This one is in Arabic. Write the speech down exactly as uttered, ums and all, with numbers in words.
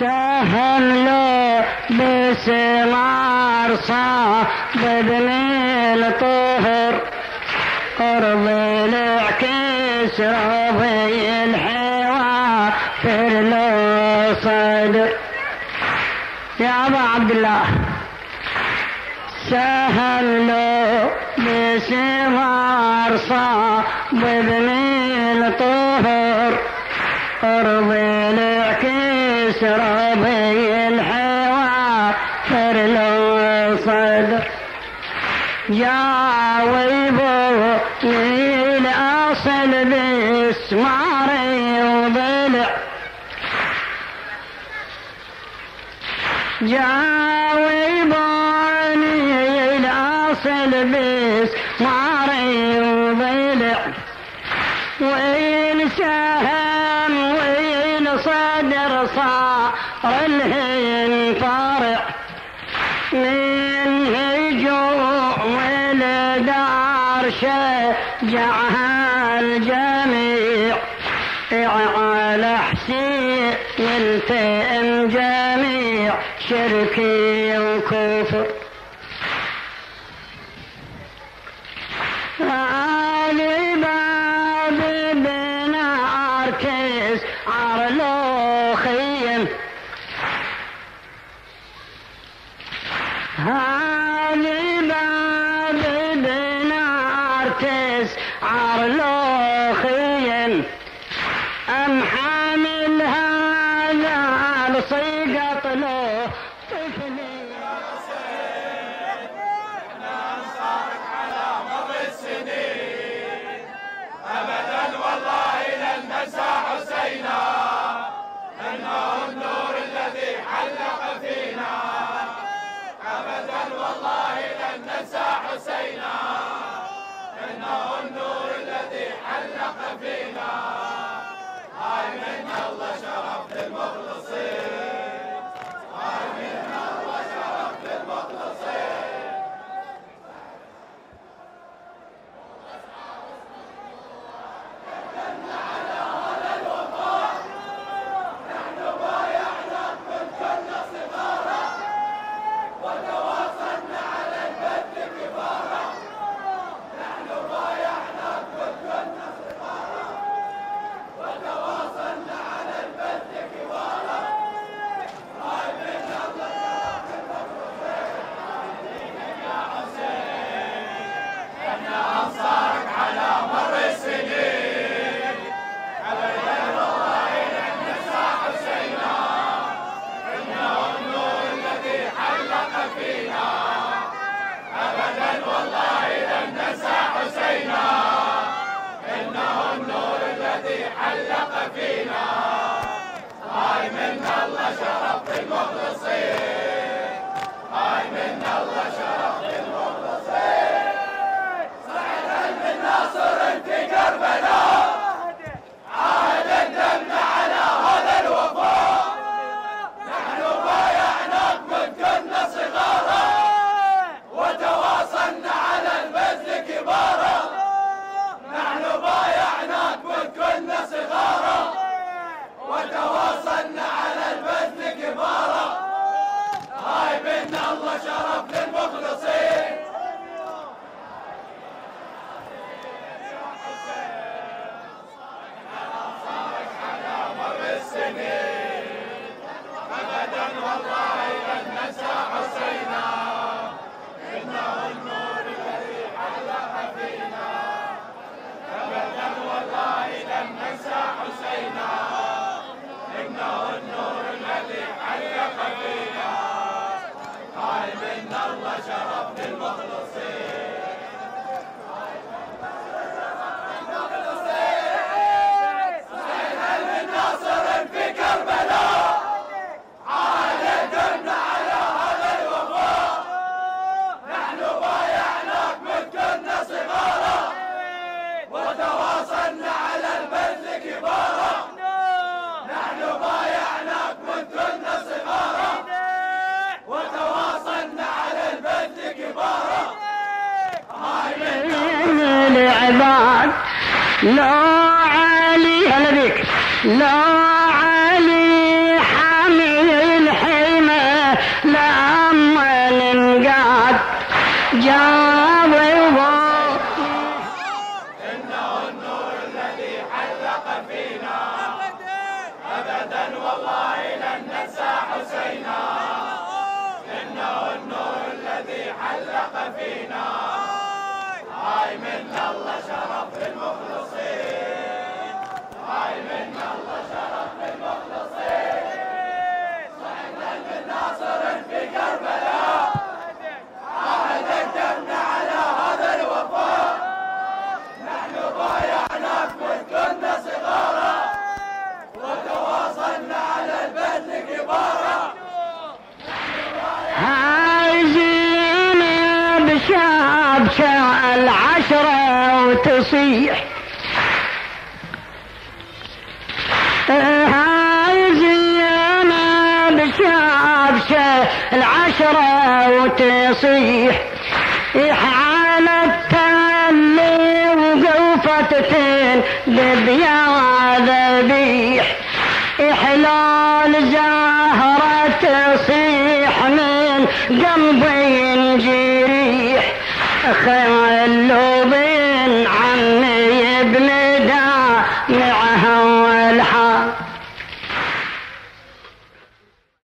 سهل له بسمار صعب بدليل طهر أرضي لعكس رضي الحوار فرلو صدر. يا أبا عبد الله سهل له بسمار صعب بدليل طهر أرضي لعكس رضي الحوار فرلو صدر. يا ويبو ليل أصل بسماري وضلع يا ويبو ليل أصل بسماري وضلع وين سهم وين صدر صار الهين طارع من هجوع والدار شجعها الجميع على حسين والتئم جميع شركي وكفر. علي باب بنار كيس عرلو خيم هالي باب بنار كيس عرلو خيم أم حامل هذا لصيقة له طفلي لا علي هلا بك لا علي حمي تنسى حسينا، إنه النور الذي حلق فينا. هاي من الله شرف للمخلصين، هاي من الله شرف للمخلصين. صحنا من ناصر في كربلاء، عهدك دمنا على هذا الوفاء. نحن بايعناك من كنا صغارا، وتواصلنا على البذل كبارا. عايزينا بشبشع العشرة وتصيح، عايزينا بشبشع العشرة وتصيح على التأني وقوفة تنذب يا ذبيح. إحلال زهرة تصيح من قلبي جريح، خلوا بين عمي ابن دامعها والحق.